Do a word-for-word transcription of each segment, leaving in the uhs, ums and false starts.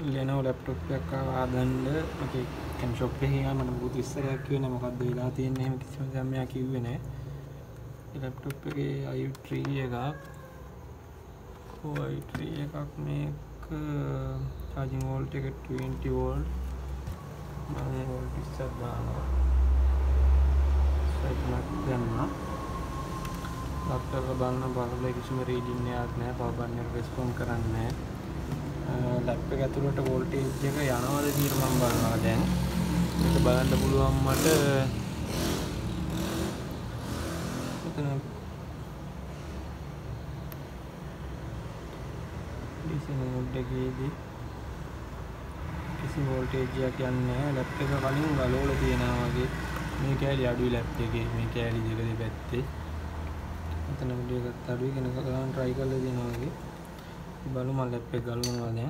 Lenovo laptop එකක් ආවදන්න මගේ කැම් shop එකේ ගියා මට බුදු ඉස්සරයක් කිව්වේ නැහැ මොකද්ද වෙලා තියෙන්නේ එහෙම කිසිම දෙයක් මෙයා කිව්වේ නැහැ laptop එකේ i three එකක් ඔය i three එකක් මේක charging volt එක twenty volt මම volt ඉස්සර දානවා සයිකලක් ගන්නවා laptop එක බලන බලලා කිසිම reading එකක් නැහැ power bank එක respond කරන්නේ නැහැ ලැප් එක ඇතුළට වෝල්ටේජ් එක යනවද කියලා මම බලනවා දැන් මේක බලන්න පුළුවන් මට එතන ඩීසී මෝඩ් එකේදී කිසි වෝල්ටේජ් එකක් යන්නේ නැහැ ලැප් එක කලින් ගලවලා තියෙනවා වගේ මේ කැලි අඩුයි ලැප් එකේ මේ කැලි දෙක දෙපැත්තේ එතන වීඩියෝ එකත් අඩුයි කෙනෙක් ගන්න try කරලා දෙනවා වගේ baru malah pegalun aja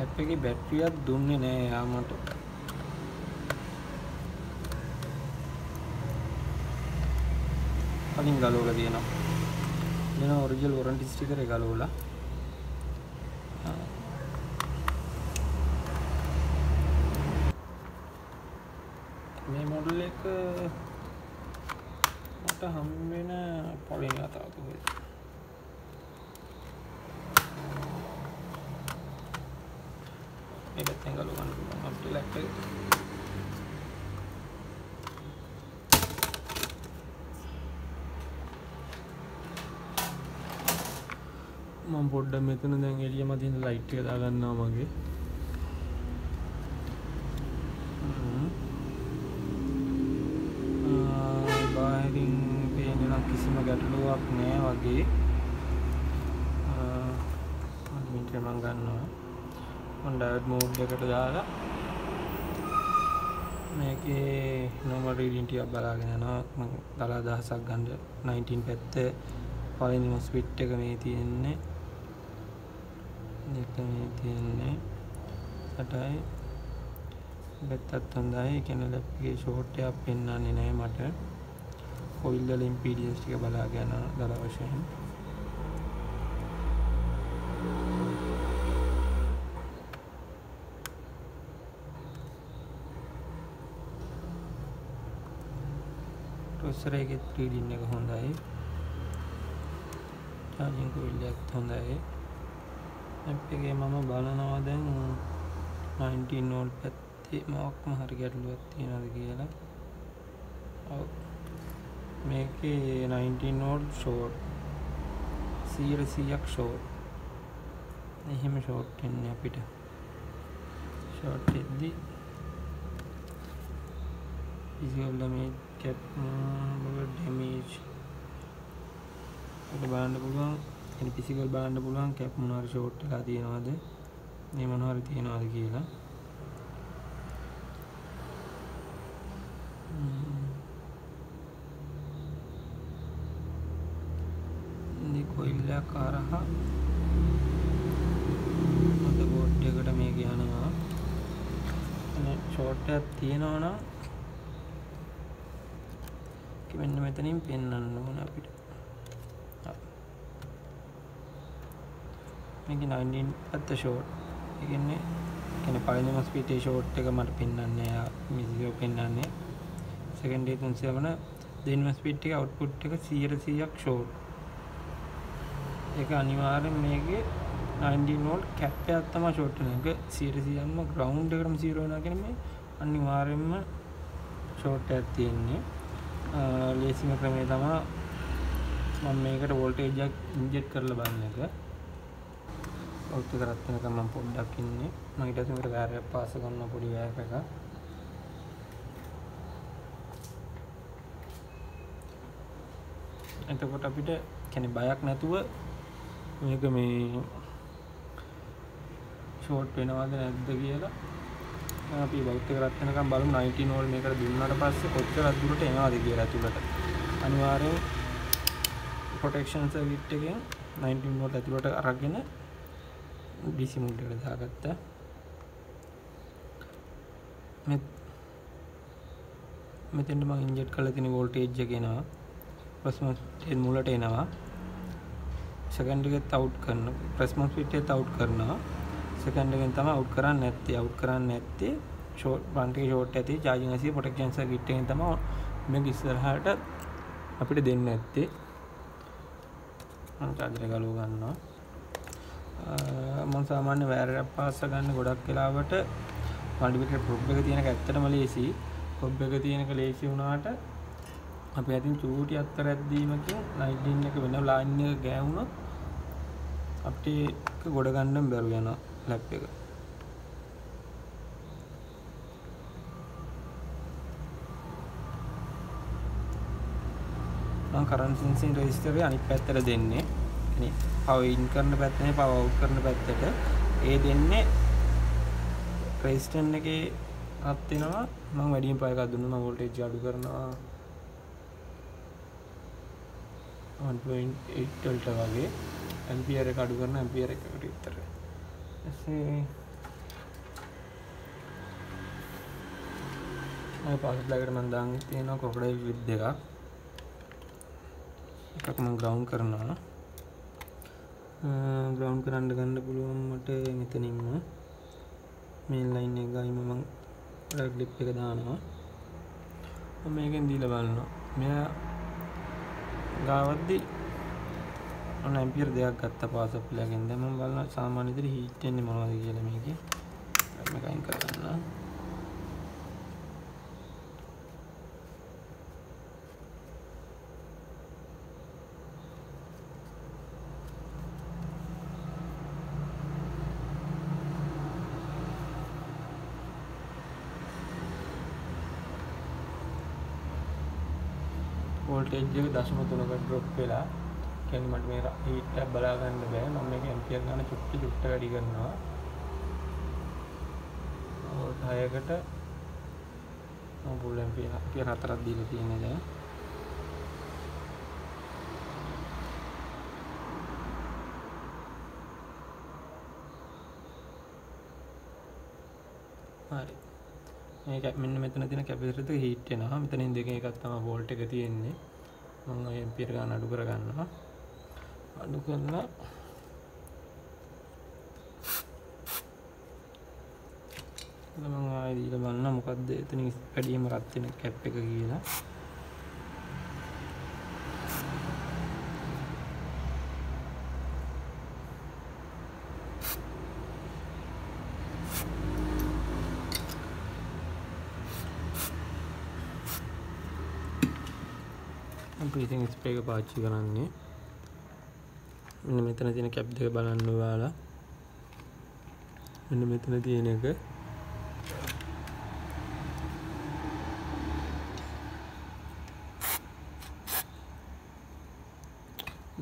laptop की बैटरी अब दूंने नहीं है आम तो अभी गालो लगी है ना ये ना ओरिजिनल वारंटी स्टिकर है गालो वाला ये मॉडल एक मतलब हमें ना पढ़ेंगे आता है Ini tinggal lukan lukan di laptop. Mampod dam itu nanti yang area mati ini light kita akan nama lagi. Wiring ini nak kisi magat lu apne lagi. Minta manggan lah. Diet mode එකට දාලා මේකේ normal reading ටිකක් බලාගෙන යනවා මම දහසක් ගන්න nineteen පැත්තේ පළවෙනිම ස්පීඩ් එක මේ තියෙන්නේ මේක මේ තියෙන්නේ අටයි දෙත්තත් හොඳයි කියන්නේ ලැප්ගේ ෂෝට් එකක් පෙන්වන්නේ නැහැ මට coil වල impedance ටික බලාගෙන යනවා දර වශයෙන් उसरे के three D ने कौन दा है चार्जिंग को इलेक्ट होना है एप्पे के मामा बाला ना वादे nineteen वोल्ट पे ती माँक महर के अटल बत्ती ना दिखी है और मेरे के nineteen वोल्ट शॉट सीर सीयक शॉट यही में शॉट टेन्या पिटा शॉट टेडी इसके बाद में Get damage. Ada barang pulang, ini physical barang pulang, cap monar short lagi no ada, ini monar itu no ada kira. Ini coil ya karaha, ada board dekat ada yang mana, ini short cap itu no na. Kemudian kita nih penan mana apit, ini nineteen atau short, ini, ini paling mas pite short tega mar penan ya, misio penan ya, second day tuh siapa na, then mas pite output tega sihir siak short, tega animaran mege nineteen volt capnya atau mas short nih, ke sihir siak mah ground degram zero na kene me animaran mah short tertiannya. Lesi macam ini sama हम मेकट voltage inject कर लगा okay करते मैं पोडे नईट where पास पड़ी वेगा එතකොට අපිට කියන්නේ බයක් නැතුව මේක මේ ෂෝට් වෙනවද නැද්ද කියලා අපි බෞද්ධ කරත් වෙනකම් බලමු නවය වෝල් මේකට දුන්නාට පස්සේ කොච්චර දුරට එනවද කියලා ඇතුළට අනිවාර්යයෙන් ප්‍රොටෙක්ෂන් සර්කිට් එකෙන් නවය වෝල් ඇතුළට අරගෙන ඩීසී මෝල්ට් එකට දාගත්තා මෙතෙන්ට මම ඉන්ජෙක්ට් කරලා තියෙන වෝල්ටේජ් එක එනවා प्रेसम स्पीड मूलट सेकंड औट करना प्रेसम स्पीड औट करना सेकंड औट करा नैत्ती औट करा नैत्ती शॉर्ट फ्रंट की शॉर्ट ऐसी चार्जिंग प्रोटेक्शन सर्किट मैं इस तरह अब दिन नैत्ती चार्जर कलना मन सामान्य वेर पास गुड़केलाबट मल्टीप्लिकेट प्रोबेक तीन एतम लेसी प्रोबेक तीन लेसी उन्नाट අපි අදින් චූටි අත්තර ඇද්දීමකින් නයින්ටීන් එක වෙන ලයින් එක ගෑවුනොත් අපිට ගොඩ ගන්න බැරුව යනවා ලැප් එක. මම කරන්ට් සෙන්සින් රෙජිස්ටරේ අනිත් පැත්තට දෙන්නේ. يعني පවර් ඉන් කරන පැත්තනේ පවර් අවුට් කරන පැත්තට ඒ දෙන්නේ රෙජිස්ටන් එකේ අත් වෙනවා. මම වැඩිම පායක දුන්නා මම වෝල්ටේජ් අඩු කරනවා वन पॉइंट एट वोल्ट वाले एम्पीयर रिकॉर्ड करना एम्पीयर रिकॉर्ड इधर ऐसे मैं पास लाइट मन दांग तीनों कोपड़े विद देगा एक मैं ग्राउंड करना ग्राउंड करने करने पुलवा मटे इतनी में मेन लाइन एक गाय में मैं राइट क्लिक पे दाना और मैं एक नीला बालना मैं गावदी एंपियर देख पास मैं सामान्य हीटे मन की वोल्टेज दशम तुनक ड्रॉपेला मट मेरा हीट बला मम्मी के एंपियर का चुट्ट चुट्ट अड़ना और हाईगट एंपियर एंपियर हतर दीन तीन हरी මෙන්න මෙතන තියෙන කැපැසිටර් එක හීට් වෙනවා. මෙතනින් දෙකෙන් එකක් තමයි වෝල්ට් එක තියෙන්නේ. මම ඔය ඇම්පියර් ගන්න අඩු කර ගන්නවා. අඩු කරලා මම ආයෙ දීලා බලන්න මොකද්ද එතනින් වැඩිම රත් වෙන කැප් එක කියලා. ब्रीथिंग स्प्रे का पाची कराने मैंने इतना दिन कैप देख बनाने वाला मैंने इतना दिन एक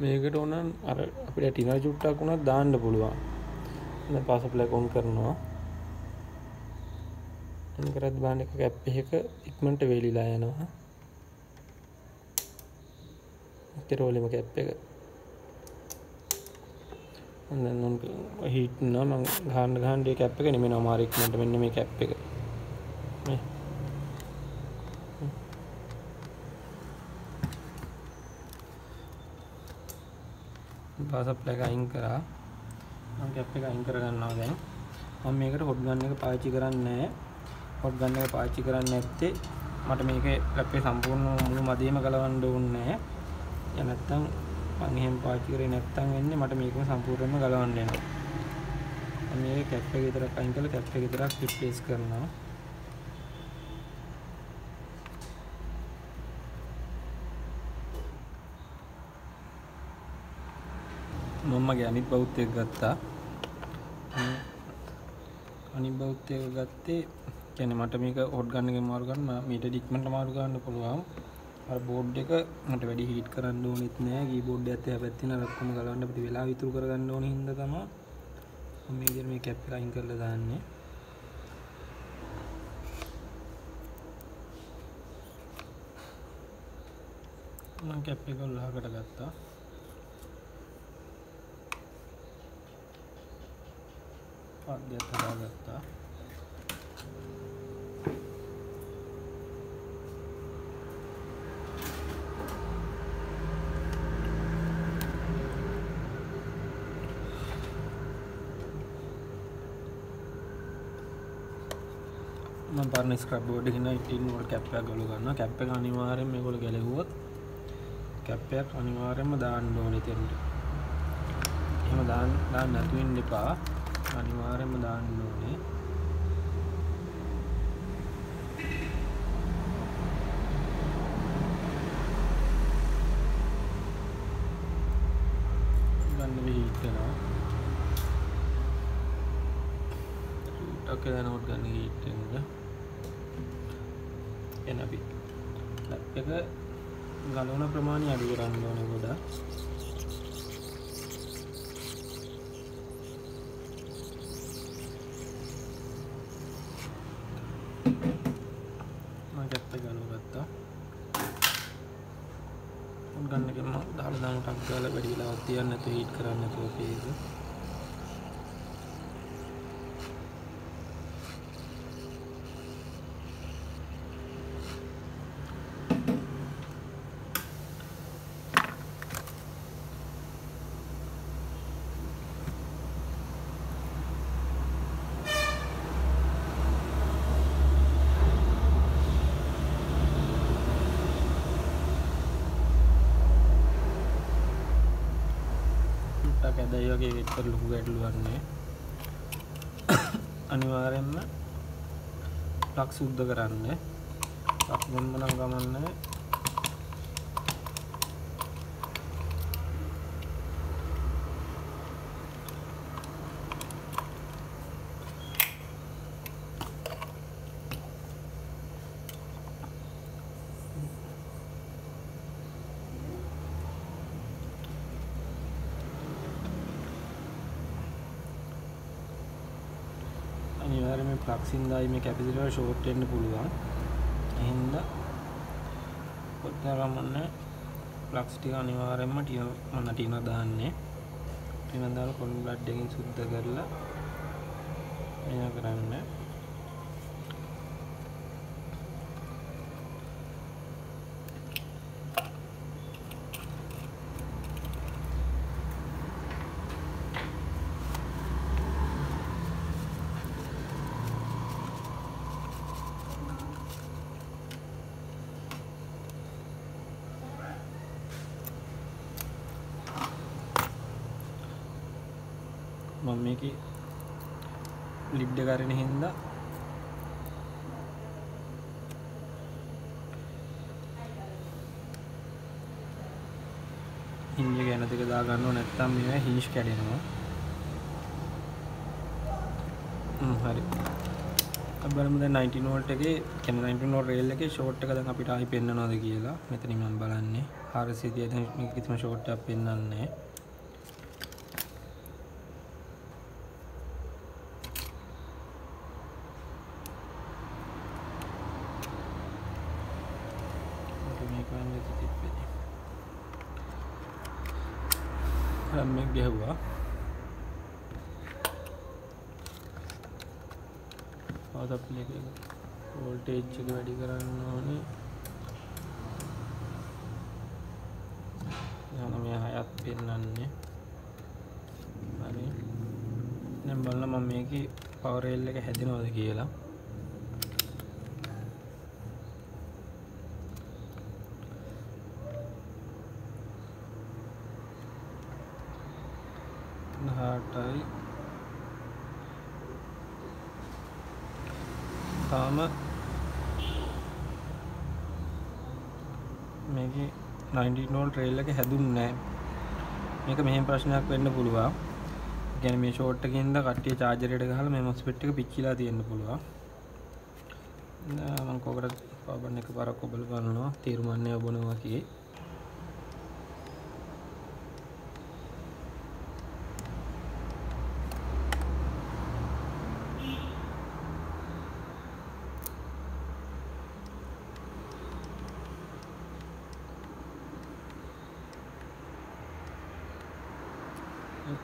मेरे को ना अरे अपने टीना जुट्टा को ना दान डे बोलवा ना पास अपने कौन करना इनके रात बाने का कैप पे एक एक मिनट वेली लाया ना रोले में कैपेगा हीट ना मैं घान घान डे कैपेगा नहीं मैंने हमारे एक मिनट मैंने में कैपेगा बस अप्लाई का इंक करा हम कैपेगा इंक करा करना होगा हम मेरे को हॉट गन के पाची कराना है हॉट गन के पाची कराना है ते मट मेरे के लपे संपूर्ण मुझे मध्यम कलवन ढूंढना है නැත්තම් මං එහෙම පාවිච්චි කරේ නැත්තම් වෙන්නේ මට මේකම සම්පූර්ණයෙන්ම ගලවන්න වෙනවා. මේ කැප් එක විතරක් අයින් කරලා කැප් එක විතරක් රිප්ලේස් කරනවා. මමගේ අනිත් බෞද්ධයෙක් ගත්තා. අනිත් බෞද්ධයෙක් ගත්තේ කියන්නේ මට මේක හොඩ් ගන්න එක මාරු ගන්න මම මීට ඩික්මන්ට මාරු ගන්න පුළුවන්. අර බෝඩ් එක මට වැඩි හීට් කරන්න ඕනෙත් නෑ. කීබෝඩ් එකත් එහා පැත්තේ නර ඔක්කොම ගලවන්න අපිට වෙලාව ඉතුරු කරගන්න ඕන හින්දා තමයි මම මේ විදිහට මේ කැප් එක අයින් කරලා දාන්නේ. මම කැප් එක ලහකට ගත්තා. පඩිය තබාගත්තා. මම පරණ ස්ක්‍රැප් බෝඩ් එකේ නයින්ටීන් වල කැප් එක ගලව ගන්නවා. කැප් එක අනිවාර්යයෙන්ම මේගොල්ලෝ ගැලෙවුවොත් කැප් එක අනිවාර්යයෙන්ම දාන්න ඕනේ දෙන්න. එහෙම දාන්න දාන්න නැතු වෙන්න එපා. අනිවාර්යයෙන්ම දාන්න ඕනේ. ගන්න හීට් කරනවා. ඔකේ දැනවට ගන්න හීට් එක. එන අපි ලැප් එක ගලවන ප්‍රමාණය අඩු කරන්න ඕනේ ගොඩක්. මම ගැප් එක ගලවගත්තා. උන් ගන්න එක මම දාලා දාන ටක් ගාලා වැඩි වෙලාවක් තියන්න නැතුව හීට් කරන්න නැතුව පේද. දැන් වගේ විතර ලොකු ගැටලුවක් නෑ. අනිවාර්යයෙන්ම ලක් සුද්ධ කරන්න. ලක් මොන මොන ගමන්නේ අනිවාර්යයෙන්ම ප්ලග්ස් ඉඳලා මේ කැපැසිටර් ෂෝට් වෙන්න පුළුවන්. එහෙනම් පොතරම නැහැ. ප්ලග්ස් ටික අනිවාර්යයෙන්ම ටියන මොන ටින දාන්නේ. ටින දාලා කොන් බ්ලඩ් එකෙන් සුද්ධ කරලා එයා කරන්න. මම මේකේ ලිප්ඩ කරගෙන හින්දා හින්ජ් එක යන දෙක දා ගන්න ඕන නැත්නම් මේවා හින්ජ් කැඩෙනවා. හ්ම් හරි. අපි බලමු දැන් නයින්ටීන් වෝල්ට් එකේ කියන නයින්ටීන් වෝල්ට් රේල් එකේ ෂෝට් එක දැන් අපිට ආයි පෙන්වනවද කියලා. මෙතනින් මම බලන්නේ හාරසිය දැන් මේක කිසිම ෂෝට් එකක් පෙන්වන්නේ නැහැ. මේ ගැහුවා. ආද අපි මේක වෝල්ටේජ් එක වැඩි කරන්න ඕනේ. යනවා මේ හයත් පෙන්නන්නේ. හරි. දැන් බලන්න මම මේකේ පවර් රේල් එක හැදෙනවද කියලා. හාටයි තාම මේකේ නයින්ටීන් වෝල්ට් රේල් එක හැදුන්නේ නැහැ. මේක මෙහෙම ප්‍රශ්නයක් වෙන්න පුළුවන්. ඒ කියන්නේ මේ ෂෝට් එකකින්ද කට්ටිය charger එකට ගහලා මේ MOSFET එක පිච්චිලා තියෙන්න පුළුවන්. මම කොහොමද power button එක පාරක් ඔබල ගන්නවා තීරමන්නේ ඔබනවා කියේ.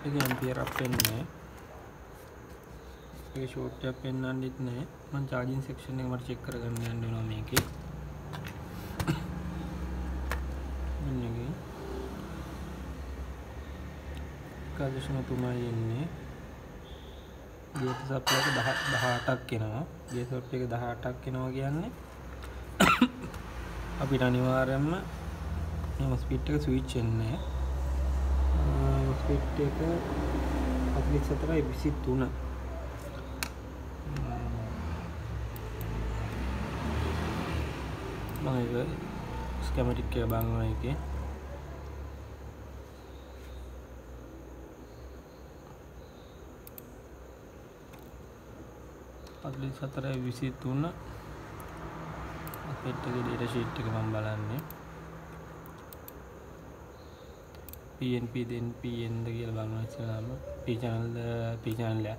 Ini ampere apa ini? Ini short ya penan di sini. Man charging section yang harus cek kerjakan dengan dinamik. Ini lagi. Kalau semua cuma ini, dia tetap lagi dah dah atak kena. Dia tetap lagi dah atak kena lagi ane. Abi rani waram, ini masih pita switch ini. MOSFET එක හතලිස් හතරයි විසි තුනයි මම ඒක ස්කෙමැටික් එක බලනවා එකේ හතලිස් හතරයි විසි තුනයි MOSFET එකේ data sheet එක මම බලන්නේ PNP then PN කියලා බලනවා ඉස්සරහම P channel P channel එක.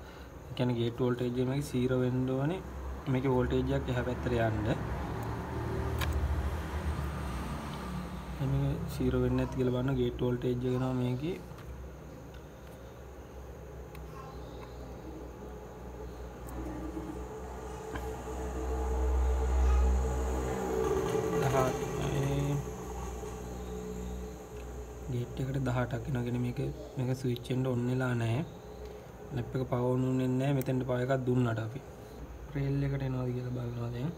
ඒ කියන්නේ gate voltage එක මේක zero වෙන්න ඕනේ. මේකේ voltage එකක් එහා පැත්තට යන්න. මේක zero වෙන්නේ නැති කියලා බලනවා gate voltage එක එනවා මේකේ. එකට දහඅටක් වෙනවාගෙන මේක මේක ස්විච් එන්න ඔන් වෙලා නැහැ. ලැප් එක පවර් ඔන් වෙන්නේ නැහැ. මෙතෙන්ට පවර් එකක් දුන්නාට අපි රේල් එකට එනවාද කියලා බලනවා දැන්.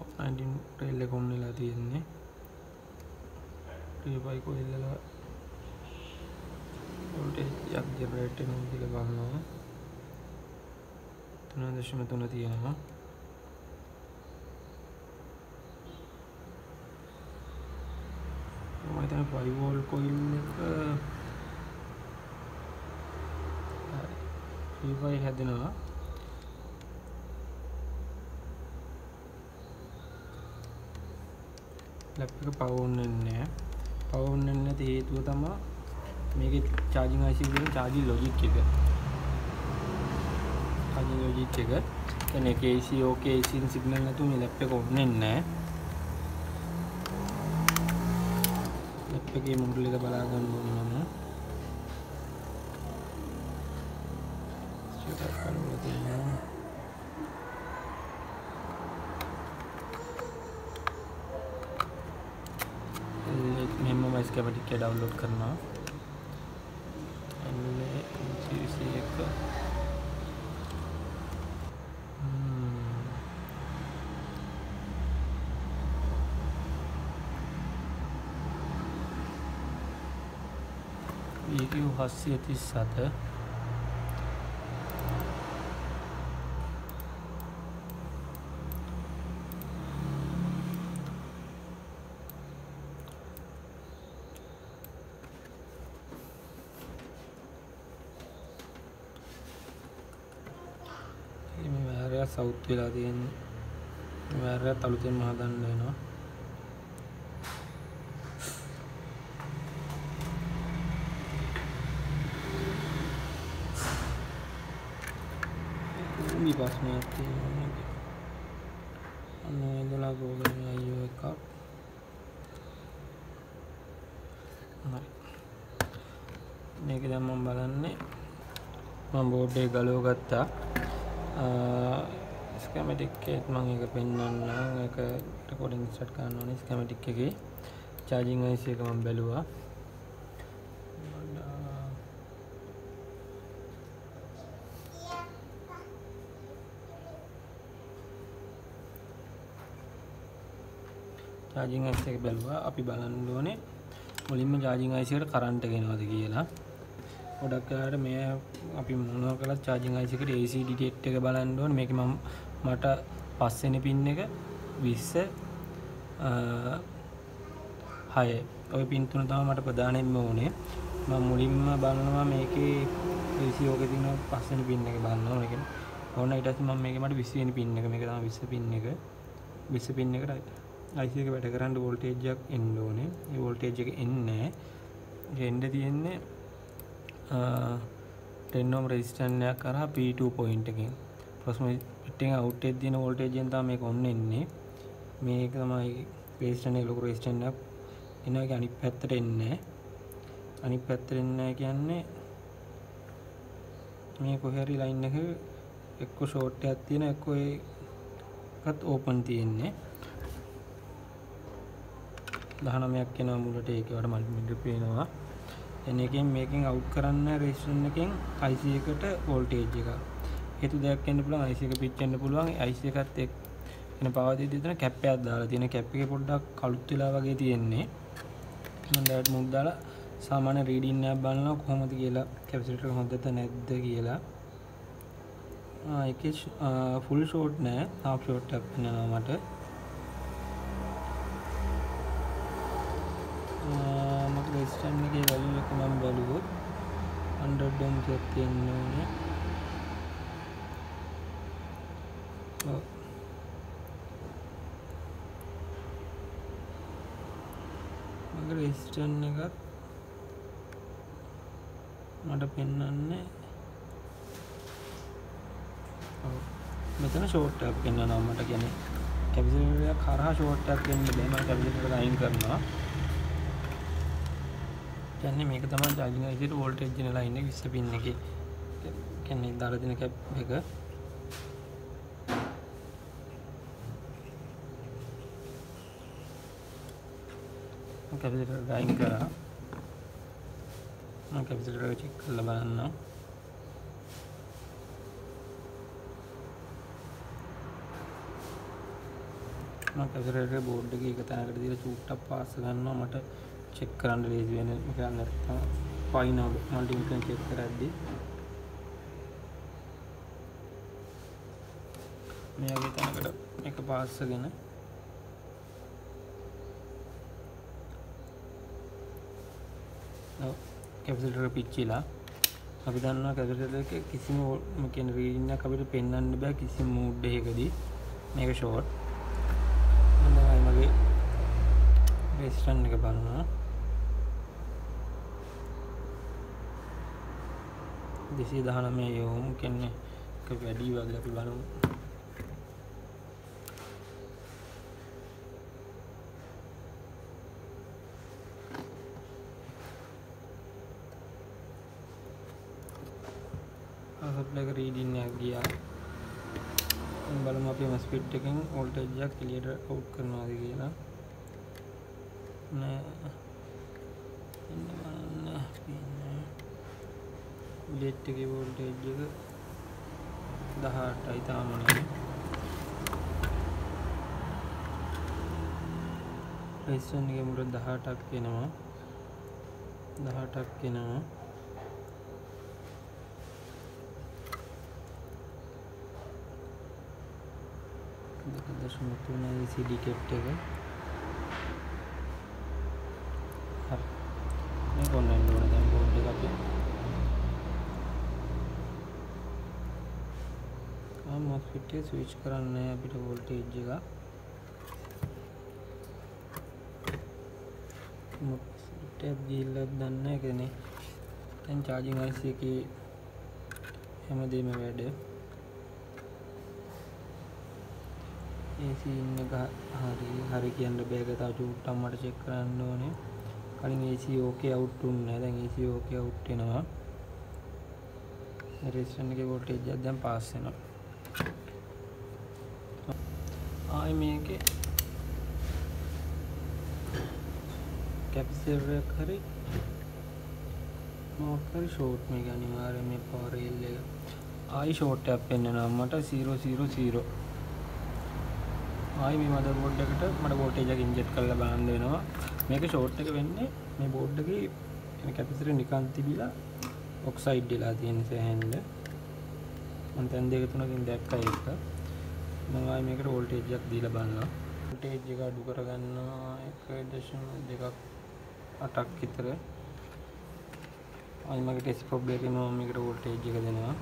ඔප්පන්ඩින් රේල් එක ඔන් වෙලා තියෙන්නේ. ටීවයි කොහෙල්ල වෝල්ටේජ් එකක් ජෙනරේට් වෙනවා කියලා බලනවා. තුන දශම තුන තියෙනවා. Kita five volt coil ke, five had na, laptop power nene, power nene itu itu sama, mereka charging aja juga charging logic juga, charging logic juga, karena K C O K C signalnya tuh nih laptop nene. Oke, mundur kita balagan dulu mana? Coba kalau berarti ya. Ini memang masih kembali ke download karena. Ini sih itu. Itu hasil itu satu. Ini memang South Villa di ini, memang Talutin Mahadan deh, no. Di pas mati, anu itu lagu dengan ayu ekap. Ini kita membalannya, membuat galau kata. Skematik kita mengikat penan, mengikat recording start kanan. Skematik kita charging aja kita membelua. Charging IC එක බලුවා අපි බලන්න ඕනේ මුලින්ම charging IC එකට current එක එනවාද කියලා. ගොඩක් වෙලාවට මේ අපි මොනවා කළත් charging IC එකට AC detect එක බලන්න ඕනේ. මේක මම මට පස් වෙනි pin එක විස්ස හය. ඔය පින් තුන තමයි මට ප්‍රධානයෙන්ම ඕනේ. මම මුලින්ම බලනවා මේකේ විසියක තියෙන පස් වෙනි පින් එක බලනවා. ඒ කියන්නේ ඕන ඊට පස්සේ මම මේකේ මට විස් වෙනි පින් එක මේක තමයි විස් පින් එක. විස් පින් එකට අයිසි එක වැඩ කරන්න වෝල්ටේජ් එකක් එන්න ඕනේ. ඒ වෝල්ටේජ් එක එන්නේ එන්න තියෙන්නේ ten ohm resistance එකක් කරා P two point එකෙන්. ප්‍රොස්මෙට් පිටින් අවුට් එකේ තියෙන වෝල්ටේජ් එකෙන් තමයි මේක ඔන් වෙන්නේ. මේක තමයි resistance එක ලොකු resistance එකක් එනවා. ඒක අනිත් පැත්තට එන්නේ අනිත් පැත්තට එන්නේ කියන්නේ මේ කොහේ හරි ලයින් එක එක්ක ෂෝට් එකක් තියෙන එක්ක ඒකත් ඕපන් තියෙන්නේ. දහනවයක් යනවා මුලට ඒකවට මල්ටිමීටර් පේනවා. දැන් එකෙන් මේකෙන් අවුට් කරන්න රෙසිස්ටන්ස් එකෙන් I C එකට වෝල්ටේජ් එක. හේතු දෙකක් වෙන්න පුළුවන්. I C එක පිච් වෙන්න පුළුවන්. I C එකත් එක් වෙන පවර් දෙද්දී එතන කැප් එකක් දාලා තියෙන. කැප් එකේ පොඩ්ඩක් කළුත් වෙලා වගේ තියෙන්නේ. මම ඩයට් මූඩ් දාලා සාමාන්‍ය රීඩින් එකක් බලනවා කොහොමද කියලා කැපැසිටර් එක හොඳද නැද්ද කියලා. ආ ඒකේ ෆුල් ෂෝට් නෑ. හාෆ් ෂෝට් එකක් වෙනවා මට. resistance එකේ value එක මම බලුවොත් hundred ohm එකක් තියෙන්න ඕනේ. ඔව්. මගේ resistance එකත් මට පෙන්වන්නේ ඔව්. මෙතන short එකක් පෙන්වනවා මට. කියන්නේ capacitor එක හරහා short එකක් දෙන්න බෑ. මම capacitor එක අයින් කරනවා. කියන්නේ මේක තමයි charging I C එකට voltage ගෙන line එක විස්ස pin එකේ කියන්නේ දාලා දෙන cap එක. මම capacitor එක අයින් කරා. මම capacitor එක check කරලා බලන්නම්. මම capacitor එකේ board එකේ එක තැනකට දාලා චූට්ටක් පාස් ගන්නවා මට cek කරන්න ලේසි වෙන එක නැත්නම් ෆයිනල් මල්ටිමීටරෙන් චෙක් කරද්දී මේ වගේ තැනකට එක පාස්සගෙන ඔව් කැපැසිටර් පිච්චිලා අපි දන්නවා කැපැසිටර් එකේ කිසිම මොකෙන් රීඩින් එකක් අපිට පෙන්වන්න බෑ කිසිම මූඩ් එකකදී. මේක ෂෝට්. හොඳයි මගේ resistance එක බලනවා. දෙසිය දහනවය ohm කියන්නේ එක වැඩි වගේ අපි බලමු. අපලක රීඩින් එකක් ගියා. බලමු අපි MOSFET එකෙන් voltage එක clear out කරනවාද කියලා. නෑ. ලෙට් එකේ වෝල්ටේජ් එක දහඅටයි තාමනේ. රෙසිස්ටන්ස් එකේ මුල දහඅටක් වෙනවා. දහඅටක් වෙනවා. දෙක දශම තුනයි C D cap එක. හරි. මේ කොන්නෙන් ඕන දැන් බෝඩ් එක අපේ MOSFET එක ස්විච් කරන්නේ අපිට වෝල්ටේජ් එක. MOSFET එක ගිල්ලක් දාන්න ඒක නේ. දැන් charging I C එකේ හැමදේම වැඩ. A C ඉන්න එක හරි හරි කියන්න බෑ. ඒක තව චුට්ටක් මට check කරන්න ඕනේ. කලින් A C okay out වුණා. දැන් A C okay out වෙනවා. resistance එකේ voltage එක දැන් pass වෙනවා. ආයි මේකේ කැපැසිටර් එක හරි මොකක්hari ෂෝට් මේ අනිවාර්යයෙන් මේ පවර් රේල් එක ආයි ෂෝට් එකක් වෙනවා මට zero zero zero. ආයි මේ මදර් බෝඩ් එකට මට වෝල්ටේජ් එක ඉන්ජෙක්ට් කරලා බලන්න වෙනවා. මේක ෂෝට් එක වෙන්නේ මේ බෝඩ් එකේ එන කැපැසිටර් නිකන් තිබිලා ඔක්සයිඩ් වෙලා තියෙන සෑහෙන්න. මම දැන් දෙක තුනකින් දැක්කා ඒක. මම ආයි මේකට වෝල්ටේජ් එකක් දීලා බලනවා. टे जगह डुकर गन्ना एक दशमलव जगह अटक कितरे आज मगे टेस्ट प्रॉब्लम के में मम्मी के वोल्टेज जगह देना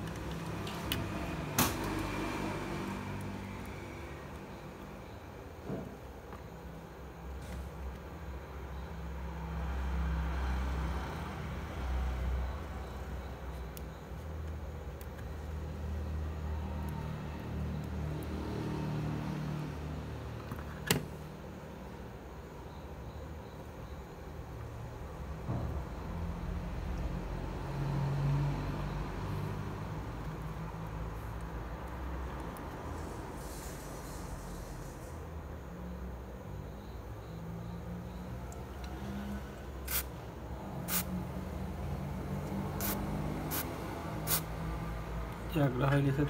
jagrahi lesa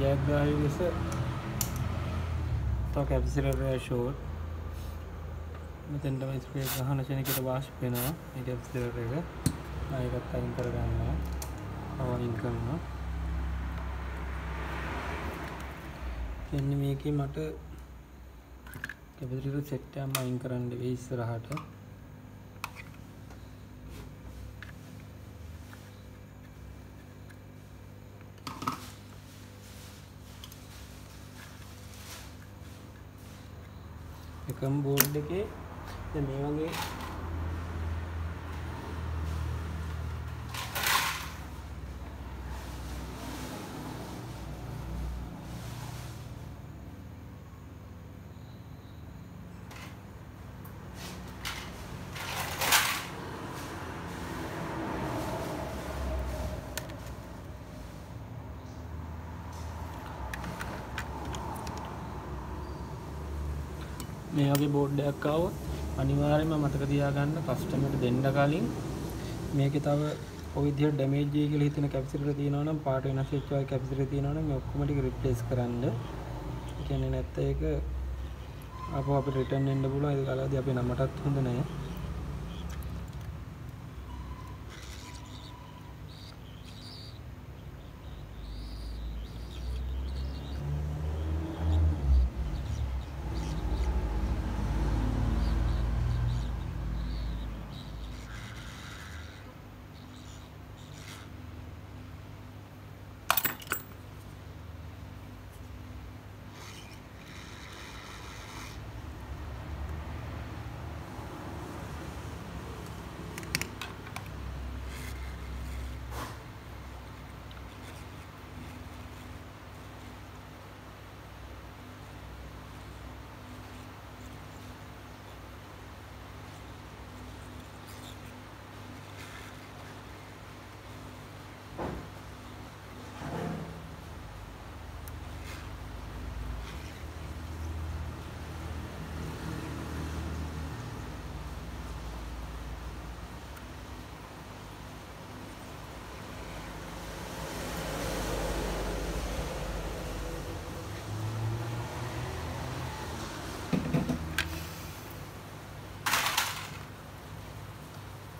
jagrahi lesa to capacitor එක short මෙතෙන් තමයි ස්ප්‍රේ ගහන ශනේකට වාෂ්ප වෙනවා මේ capacitor එක ආයෙත් අයින් කර ගන්නවා පවරින් කරනවා කියන්නේ මේකේ මට capacitor set එකම අයින් කරන්න වෙයි ඉස්සරහට එකම බෝඩ් එකේ දැන් මේ වගේ මේ වගේ බෝඩ් එකක් ආවොත් අනිවාර්යයෙන්ම මතක තියාගන්න කස්ටමර්ට දෙන්න කලින් මේකේ තව ඔය විදිහට ඩැමේජ් වෙයි කියලා හිතන කැපසිටර් තියෙනවා නම් පාට වෙනස් වෙච්ච ඔය කැපසිටර් තියෙනවා නම් මේ ඔක්කොම ටික රිප්ලේස් කරන්න. ඒ කියන්නේ නැත්නම් ඒක ආපහු අපිට රිටර්න් එන්න පුළුවන්. ඒක අලාදී අපේ නමටත් හොඳ නැහැ.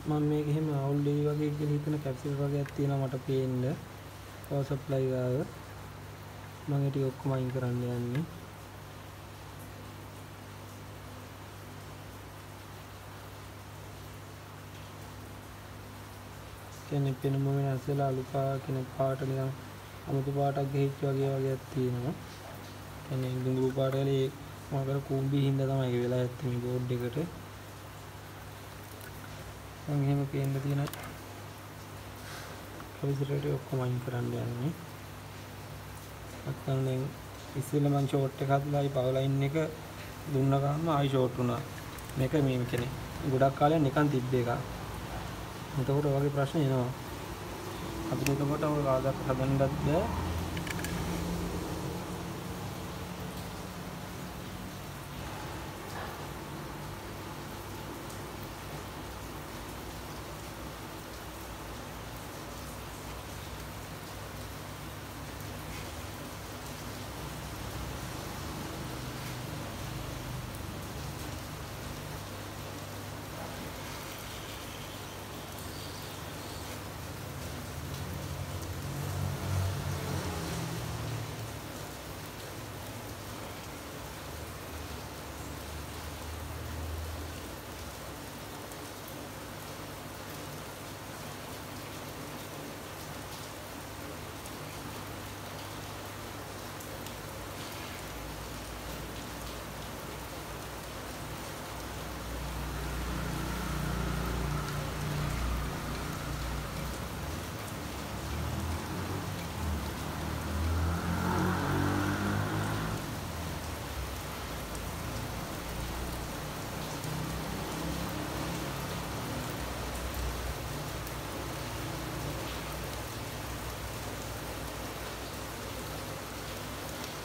මම මේක එහෙම අවුල් දෙවි වගේ කියලා හිතන කැපසිටර් වගේක් තියෙනවා මට පේන්න පවර් සප්ලයි ගාව මම ඒක ඔක්කොම අයින් කරන්න යන්නේ කියන්නේ පෙනුම වෙනස් වෙලා අලුපා කියන පාට නිකන් අමුතු පාටක් ගිහිච්ච වගේ වගේක් තියෙනවා කියන්නේ දුඹු පාට වල ඒ මම කර කුඹි හින්දා තමයි ඒක වෙලා ඇත්තේ මේ බෝඩ් එකට මම එහෙම පේන්න තියෙන කැපසිටර් එක ඔක්කොම අයින් කරන්න යන්නේ. නැත්නම් දැන් ඉස්සෙල්ලා මම ෂෝට් එකක් හදලා ඒ පවර් ලයින් එක දුන්න ගමන් ආයි ෂෝට් වුණා. මේක මේ කියන්නේ ගොඩක් කාලයක් නිකන් තිබ්බ එකක්. එතකොට ඔයගේ ප්‍රශ්න එනවා. අපිට එතකොට ඔය කාදාක හදන්නත් බෑ.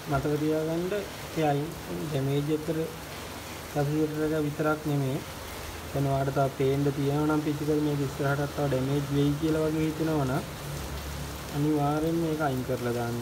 මතක තියාගන්න ඒ අයින් ඩැමේජ් එකට කම්පියුටර් එක විතරක් නෙමෙයි වෙනවාට තව පේන්න තියෙනවා නම් පිටිකල් මේක ඉස්සරහටත් තව ඩැමේජ් වෙයි කියලා වගේ හිතනවා නම් අනිවාර්යෙන් මේක අයින් කරලා දාන්න.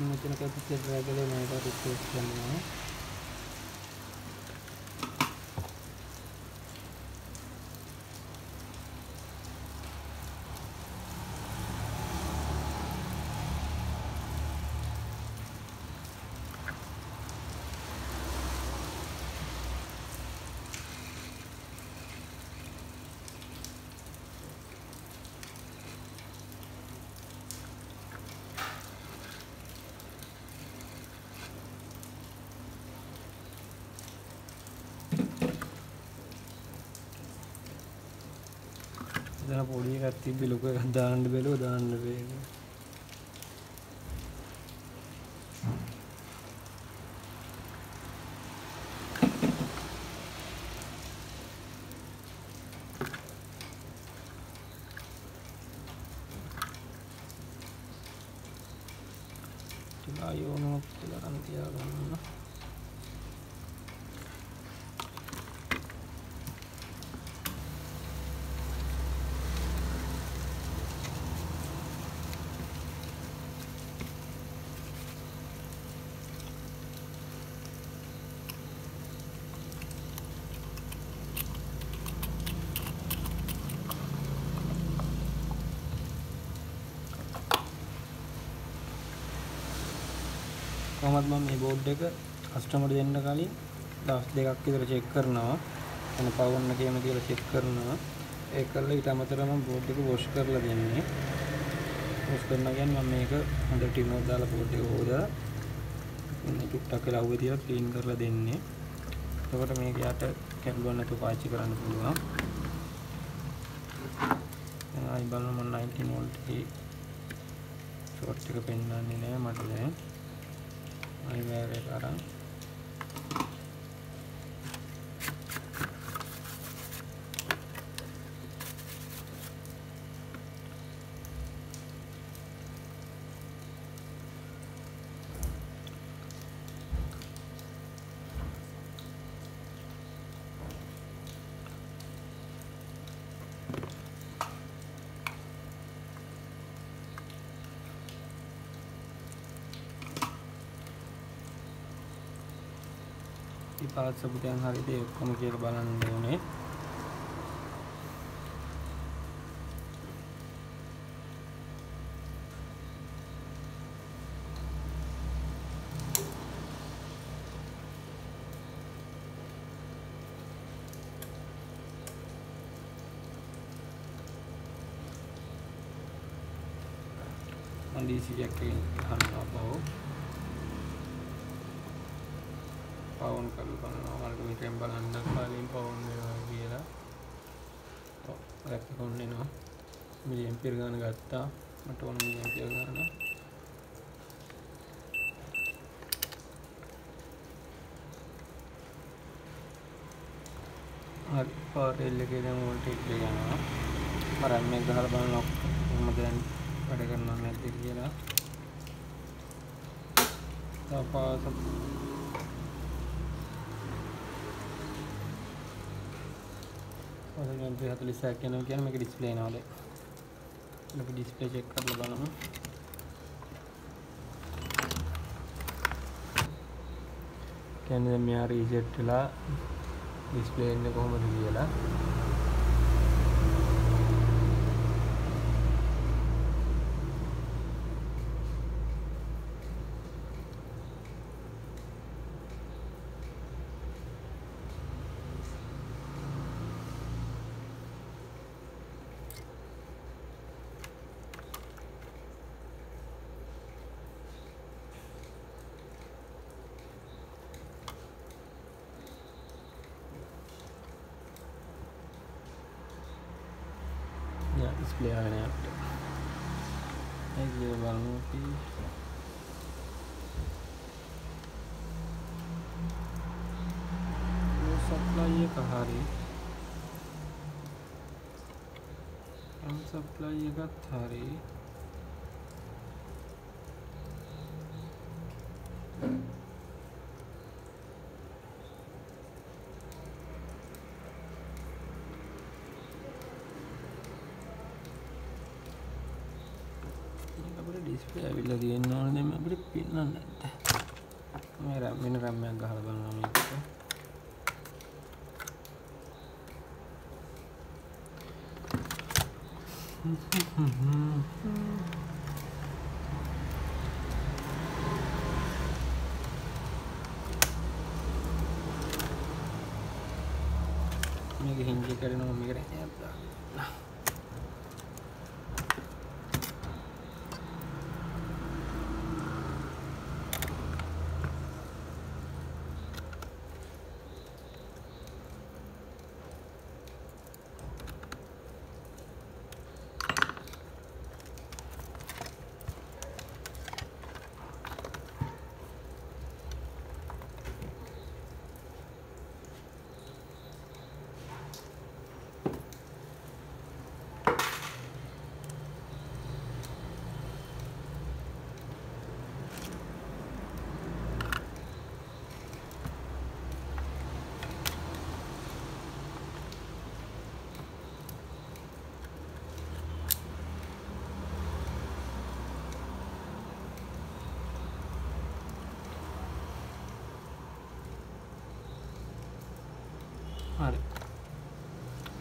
Mungkin kayak pikir lagi deh, mereka request karena जरा पौड़ी करती बिलो के दांड बेलो दांड बेलो चलायो ना चलाना दिया करना කොහොමද මම මේ බෝඩ් එක කස්ටමර් දෙන්න කලින් දවස් දෙකක් විතර චෙක් කරනවා එන පවන්න කියන කියලා චෙක් කරනවා ඒක කරලා ඊට අමතරව මම බෝඩ් එක වොෂ් කරලා දෙන්නේ වොෂ් කරනවා කියන්නේ මම මේක හොඳ ටිනෝ දාලා බෝඩ් එක හොදලා මේ ටිකක් කියලා අවුවේ තියලා ක්ලීන් කරලා දෙන්නේ එතකොට මේක යට කැඩුවා නැතුව පාවිච්චි කරන්න පුළුවන් දැන් ආයි බලන්න මම ninety volt එකේ ෂෝට් එක පෙන්වන්නේ නැහැ මට දැන් Ini merek sekarang. Saat sebutkan hari itu kamu kira balan ini kondisi yakin harus apa Pound kalau kalau kalau kami tempel anda paling pound dia lagi lah. ఎక్కడ నేను తొమ్మిది ఎంపీలు కానీ కడతా తొమ్మిది ఎంపీలు కానీ అది పవర్ వెళ్ళకి ఏదైనా వోల్టేజ్ కానీ మరి అమ్మే గర్భంలో పడగలను అమ్మే తిరిగేలా తప్ప और मैं भी हाथ ले सकते हैं क्या मैं डिस्प्ले ना वाले मैं डिस्प्ले चेक कर लूँगा ना क्या नहीं मैं यार रिजेक्ट ला डिस्प्ले ने को मत दिया ला display akan ya. Ini baru di supply ya ke hari. Am supply ya ke hari. Display lagi nol deh, beri pinan deh. Merah, mineral yang agak halus banget itu. Mereka hinge keren, mereka apa?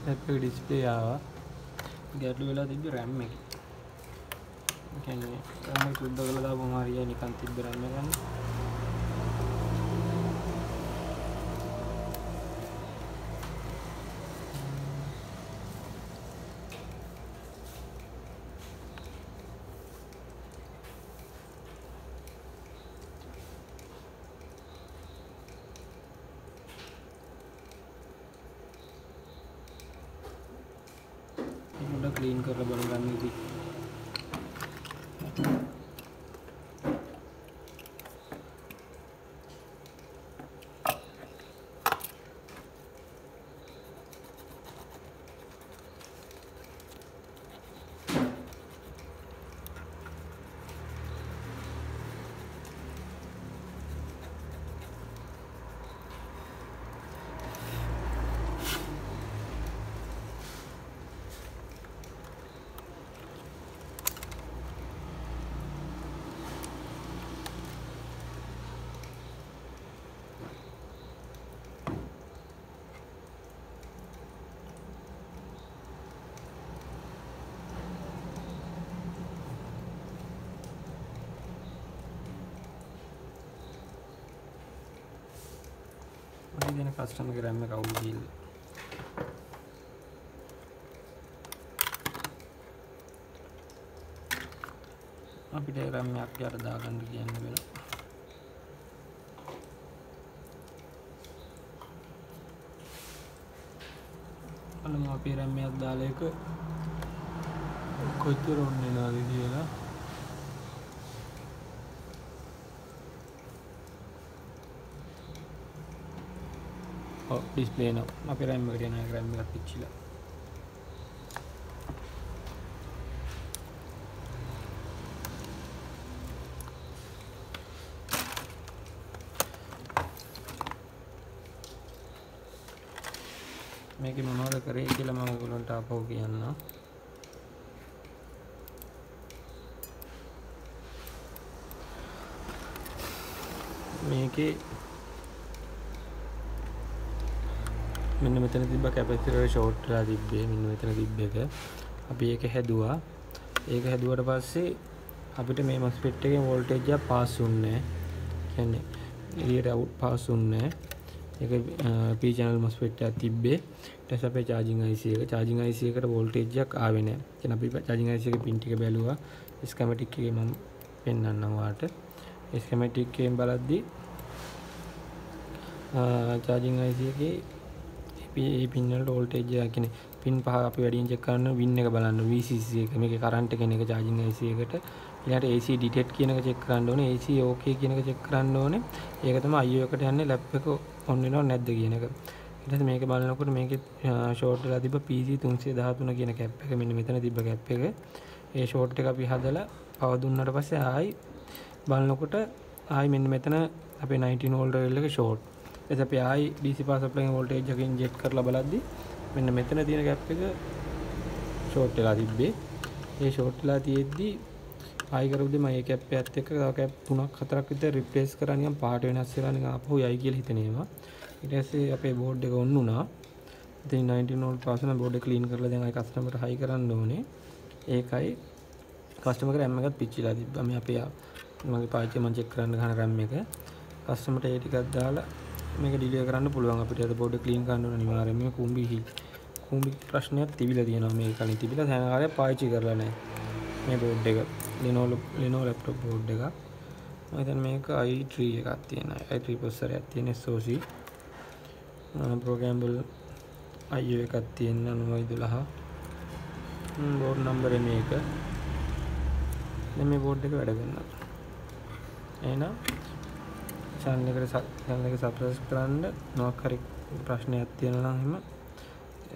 Tapi display apa? Gatel bela tidur RAM mek. Karena RAM itu udah kalau tahu hari ini kan tidur RAM kan. Clean कर रहा बन रहा थी ini custom gram kau deal api diagramnya api ada dagangan begini bilang අන්න මම පිරමයක් දාලා එක කොච්චර ඕන වෙනවද කියලා ඔව් ඩිස්ප්ලේ නෝ අපි රෑම් එකට යන රෑම් එකක් පිච්චිලා මේකේ මොනවද කරේ කියලා මම ඔයගොල්ලන්ට ආපහු කියන්නම්. මේකේ මෙන්න මෙතන තිබ්බ කැපැසිටරේ ෂෝට් කරලා තිබ්බේ මෙන්න මෙතන තිබ්බ එක. අපි ඒක හැදුවා. ඒක හැදුවට පස්සේ අපිට මේ MOSFET එකේ වෝල්ටේජ් එක පාස් වුන්නේ නැහැ. කියන්නේ එළියට අවුට් පාස් වුන්නේ නැහැ. P channel MOSFET එකක් තිබ්බේ. ඊට පස්සේ අපේ charging I C එක charging I C එකට voltage එකක් ආවේ නැහැ. දැන් අපි charging I C එකේ pin ටික බැලුවා. schematic එකේ මම පෙන්නන්නම් ඔයාලට. schematic එකෙන් බලද්දී charging I C එකේ මේ pin වලට voltage එක කියන්නේ pin පහ අපි වැඩියෙන් check කරන්න win එක බලන්න V C C එක මේකේ current එක කියන එක charging I C එකට ඊළඟට A C detect කියන එක check කරන්න ඕනේ. A C OK කියන එක check කරන්න ඕනේ. ඒක තමයි I O එකට යන්නේ lab එක ඔන්න වෙනව නැද්ද කියන එක. ඊට පස්සේ මේක බලනකොට මේකේ ෂෝට් වෙලා තිබ්බ P C three one three කියන කැප් එක මෙන්න මෙතන තිබ්බ කැප් එක. ඒ ෂෝට් එක අපි හදලා පව දුන්නාට පස්සේ ආයි බලනකොට ආයි මෙන්න මෙතන අපේ nineteen volt රෙල් එක ෂෝට්. ඊට අපි ආයි D C power supply එකේ voltage එක ඉන්ජෙක්ට් කරලා බලද්දි මෙන්න මෙතන තියෙන කැප් එක ෂෝට් වෙලා තිබ්බේ. ඒ ෂෝට් වෙලා තියෙද්දි ආයි කරුද්දි මම මේ කැප් එකත් එක්ක තව කැප් තුනක් හතරක් විතර රිප්ලේස් කරා නිකන් පාට වෙනස් වෙලා නිකන් අපහු යයි කියලා හිතෙනවා. ඊට පස්සේ අපේ බෝඩ් එක ඔන් වුණා. ඉතින් nineteen volt පාස් වෙන බෝඩ් එක ක්ලීන් කරලා දැන් ආයි කස්ටමර් එකට හයි කරන්න ඕනේ. ඒකයි කස්ටමර් එක RAM එකත් පිච්චිලා තිබ්බා. මේ අපේ මගේ පාවිච්චි මම චෙක් කරන්න ගන්න RAM එක. කස්ටමර්ට ඒ ටිකක් දාලා මේක ඩිලේ කරන්න පුළුවන් අපිට. අද බෝඩ් එක ක්ලීන් කරන්න ඕන අනිවාර්යයෙන්ම. මේ කුඹි කුඹි ප්‍රශ්නයක් තිබිලා තියෙනවා. මේ කලින් තිබිලා දැන් ආයෙ පාවිච්චි කරලා නැහැ. මේ බෝඩ් එක Lenovo Lenovo laptop board එකක්. මම දැන් මේක i three එකක් තියෙන. i three processor එකක් තියෙන S O C. programmable I O එකක් තියෙන nine twelve. board number එක මේක. දැන් මේ board එක වැඩ කරනවා. එහෙනම් channel එකට channel එක subscribe කරන්න මොකක් හරි ප්‍රශ්නයක් තියෙනවා නම්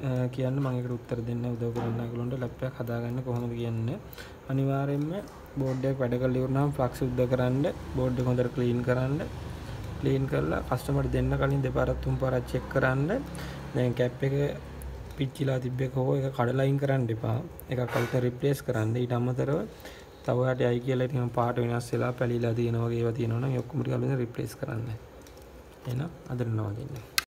එහෙම කියන්න මම ඒකට උත්තර දෙන්න උදව් කරන්න ඒගොල්ලන්ට ලැප් එකක් හදාගන්න කොහොමද කියන්නේ අනිවාර්යයෙන්ම බෝඩ් එක වැඩ කරලා ඉවරනම් ෆ්ලක්ස් සුද්ධ කරන්න බෝඩ් එක හොඳට ක්ලීන් කරන්න ක්ලීන් කරලා කස්ටමර්ට දෙන්න කලින් දෙපාරක් තුන් පාරක් චෙක් කරන්න දැන් කැප් එක පිච්චිලා තිබ්බේක හො ඒක කඩලයින් කරන්න එපා එකක් අලුත රිප්ලේස් කරන්න ඊට අමතරව තව ඔයාට යයි කියලා ඉතින් පාට වෙනස් වෙලා පැලිලා තියෙනවා වගේ ඒවා තියෙනවනම් ඒ ඔක්කොම ටික අලුතෙන් රිප්ලේස් කරන්න එහෙනම් අදට නවතින්න